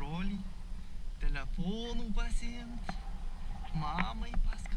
broliai, telefonų pasiimti, mamai paskui.